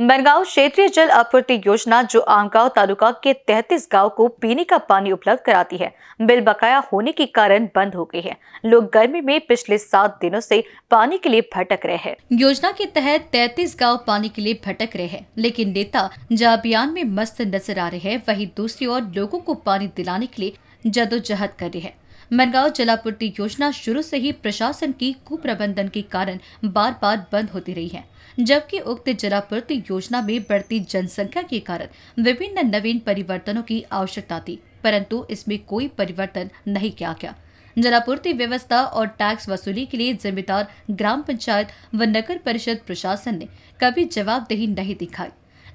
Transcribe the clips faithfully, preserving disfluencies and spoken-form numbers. मनगाव क्षेत्रीय जल आपूर्ति योजना जो आमगाँव तालुका के तैंतीस गाँव को पीने का पानी उपलब्ध कराती है, बिल बकाया होने के कारण बंद हो गई है। लोग गर्मी में पिछले सात दिनों से पानी के लिए भटक रहे हैं। योजना के तहत तैंतीस गाँव पानी के लिए भटक रहे हैं, लेकिन नेता जहाँ अभियान में मस्त नजर आ रहे हैं, वहीं दूसरी ओर लोगों को पानी दिलाने के लिए जदोजहद कर रहे हैं। मनगांव जलापूर्ति योजना शुरू से ही प्रशासन की कुप्रबंधन के कारण बार बार बंद होती रही है, जबकि उक्त जलापूर्ति योजना में बढ़ती जनसंख्या के कारण विभिन्न नवीन परिवर्तनों की आवश्यकता थी, परंतु इसमें कोई परिवर्तन नहीं किया गया। जलापूर्ति व्यवस्था और टैक्स वसूली के लिए जिम्मेदार ग्राम पंचायत व नगर परिषद प्रशासन ने कभी जवाबदेही नहीं दिखाई।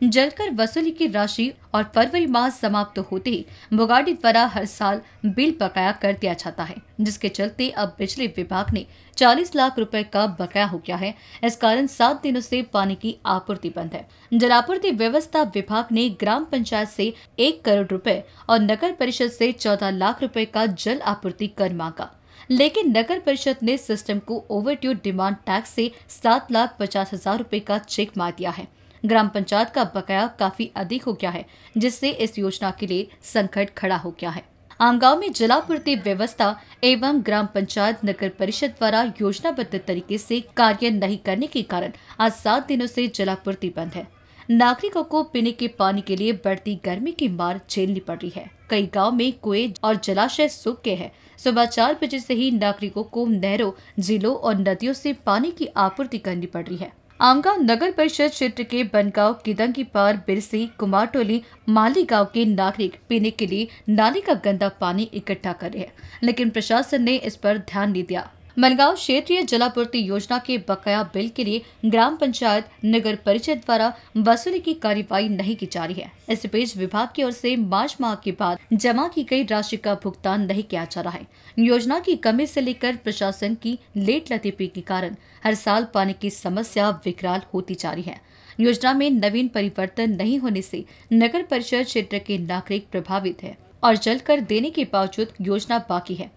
जलकर वसूली की राशि और फरवरी माह समाप्त होते ही बुगाड़ी द्वारा हर साल बिल बकाया कर दिया जाता है, जिसके चलते अब बिजली विभाग ने चालीस लाख रुपए का बकाया हो गया है। इस कारण सात दिनों से पानी की आपूर्ति बंद है। जलापूर्ति व्यवस्था विभाग ने ग्राम पंचायत से एक करोड़ रुपए और नगर परिषद से चौदह लाख रुपए का जल आपूर्ति कर मांगा, लेकिन नगर परिषद ने सिस्टम को ओवरड्यू डिमांड टैक्स से सात लाख पचास हजार रुपए का चेक मार दिया है। ग्राम पंचायत का बकाया काफी अधिक हो गया है, जिससे इस योजना के लिए संकट खड़ा हो गया है। आमगाँव में जलापूर्ति व्यवस्था एवं ग्राम पंचायत नगर परिषद द्वारा योजनाबद्ध तरीके से कार्य नहीं करने के कारण आज सात दिनों से जलापूर्ति बंद है। नागरिकों को पीने के पानी के लिए बढ़ती गर्मी की मार झेलनी पड़ रही है। कई गांव में कुएं और जलाशय सूख गए हैं। सुबह चार बजे से ही नागरिकों को नहरों, झीलों और नदियों से पानी की आपूर्ति करनी पड़ रही है। आमगाँव नगर परिषद क्षेत्र के बनगांव, किदंगीपार, बिरसी, कुमारटोली, माली गाँव के नागरिक पीने के लिए नाले का गंदा पानी इकट्ठा कर रहे हैं, लेकिन प्रशासन ने इस पर ध्यान नहीं दिया। मलगांव क्षेत्रीय जलापूर्ति योजना के बकाया बिल के लिए ग्राम पंचायत नगर परिषद द्वारा वसूली की कार्यवाही नहीं की जा रही है। इस बीच विभाग की ओर से मार्च माह के बाद जमा की गई राशि का भुगतान नहीं किया जा रहा है। योजना की कमी से लेकर प्रशासन की लेट लतीफी के कारण हर साल पानी की समस्या विकराल होती जा रही है। योजना में नवीन परिवर्तन नहीं होने से नगर परिषद क्षेत्र के नागरिक प्रभावित है और जल कर देने के बावजूद योजना बाकी है।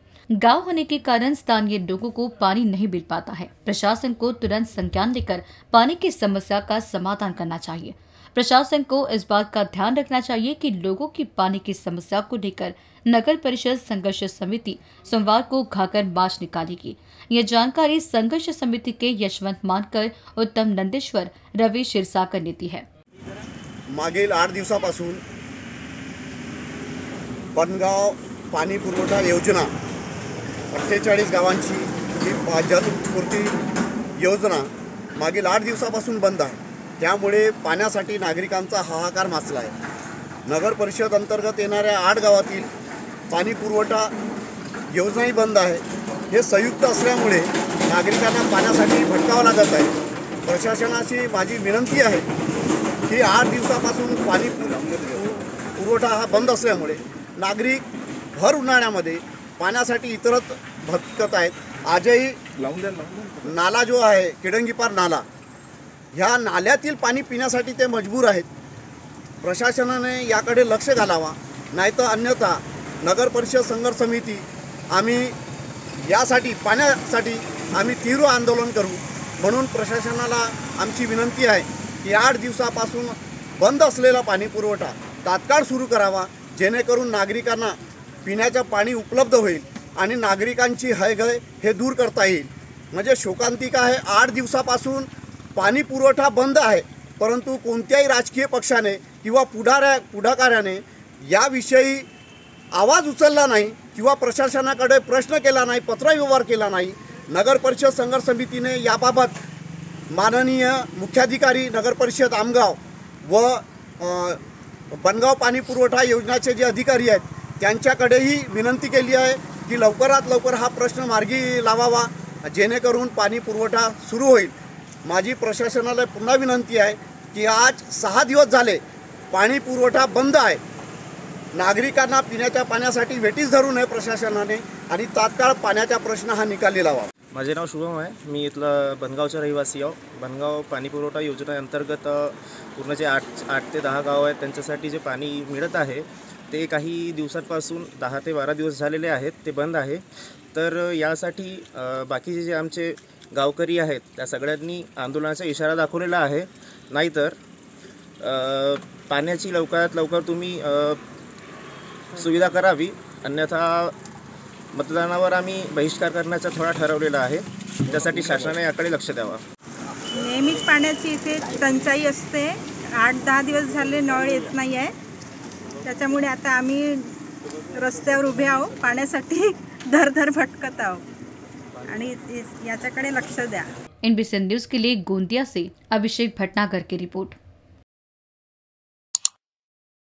गांव होने के कारण स्थानीय लोगों को पानी नहीं मिल पाता है। प्रशासन को तुरंत संज्ञान लेकर पानी की समस्या का समाधान करना चाहिए। प्रशासन को इस बात का ध्यान रखना चाहिए कि लोगों की पानी की समस्या को लेकर नगर परिषद संघर्ष समिति सोमवार को घाघर मार्च निकालेगी। यह जानकारी संघर्ष समिति के यशवंत मानकर, उत्तम नंदेश्वर, रवि सिरसाकर ने दी है। मागील आठ दिवसापासून बनगाव पाणी पुरवठा योजना अठ्ठेचाळीस गावांची ही जलपूर्ती योजना मागील आठ दिवसापासून बंद आहे। त्यामुळे पाण्यासाठी नागरिकांचा हाहाकार माजला आहे। नगर परिषद अंतर्गत येणाऱ्या आठ गावातील पाणी पुरवठा योजनाही बंद आहे। हे संयुक्त असल्यामुळे नागरिकांना पाण्यासाठी भटकावं लागत आहे। प्रशासनाची माझी विनंती आहे की आठ दिवसापासून पाणी पुरवठा हा बंद असल्यामुळे नागरिक भर उन्हाळ्यामध्ये पाण्यासाठी इतरत भटकत आहेत। आजही नाला जो आहे किडंगीपार नाला, ह्या नाल्यातील पाणी पिण्यासाठी ते मजबूर आहेत। प्रशासनाने याकडे लक्ष घालावा, नाहीतर अन्यथा नगर परिषद संघर्ष समिती आम्ही यासाठी पाण्यासाठी आम्ही तीव्र आंदोलन करू। म्हणून प्रशासनाला आमची विनंती आहे की आठ दिवसापासून बंद असलेला पाणी पुरवठा तात्काळ सुरू करावा, जेणेकरून नागरिकांना पिण्याचे पाणी उपलब्ध होईल आणि नागरिकांची हयगय हे दूर करता येईल। म्हणजे शोकांतिका आहे। आठ दिवसापासून पाणी पुरवठा बंद आहे, परंतु कोणत्याही राजकीय पक्षाने किंवा पुढाऱ्या पुढाकाराने याविषयी आवाज उचलला नाही किंवा प्रशासनाकडे प्रश्न केला नाही, पत्रव्यवहार केला नाही। नगर परिषद संघर्ष समितीने याबाबत माननीय मुख्याधिकारी नगर परिषद आमगाव व बनगाव पाणी पुरवठा योजनाचे जे अधिकारी आहेत त्यांच्याकडेही विनंती केली आहे की लवकरात लवकर हा प्रश्न मार्गी लावावा, जेणेकरून पाणी पुरवठा सुरू होईल। माझी प्रशासनाला पुन्हा विनंती आहे की आज सहा दिवस झाले पाणी पुरवठा बंद आहे। नागरिकांना पिण्याच्या पाण्यासाठी वेठीस धरू नये प्रशासनाने आणि तात्काळ पाण्याचा प्रश्न हा निकाली लावा। माझे नाव शुभम आहे, मी इथला बनगावचा रहिवासी आहे। बनगाव पाणी पुरवठा योजनेअंतर्गत पूर्ण जे आठ आठ ते दहा गाव आहेत त्यांच्यासाठी जे पाणी मिळत आहे ते काही दिवसांपासून दहा ते बारा दिवस झालेले आहेत, ते बंद आहे। तर यासाठी बाकीचे जे आमचे गावकरी आहेत त्या सगळ्यांनी आंदोलनाचा इशारा दाखवलेला आहे, नाहीतर पाण्याची लवकरात लवकर तुम्ही सुविधा करावी, अन्यथा मतदानावर आम्ही बहिष्कार करण्याचा थोडा ठरवलेला आहे। त्यासाठी शासनाने याकडे लक्ष द्यावा। नेहमीच पाण्याची इथे टंचाई असते, आठ दहा दिवस झाले नळ येत नाही आहे, त्याच्यामुळे आता आम्ही रस्त्यावर उभे आहोत, पाण्यासाठी धरधर भटकत आहोत आणि याच्याकडे लक्ष द्या। एनबीसी न्यूज के लिए गोंदिया से अभिषेक भटनागर की रिपोर्ट।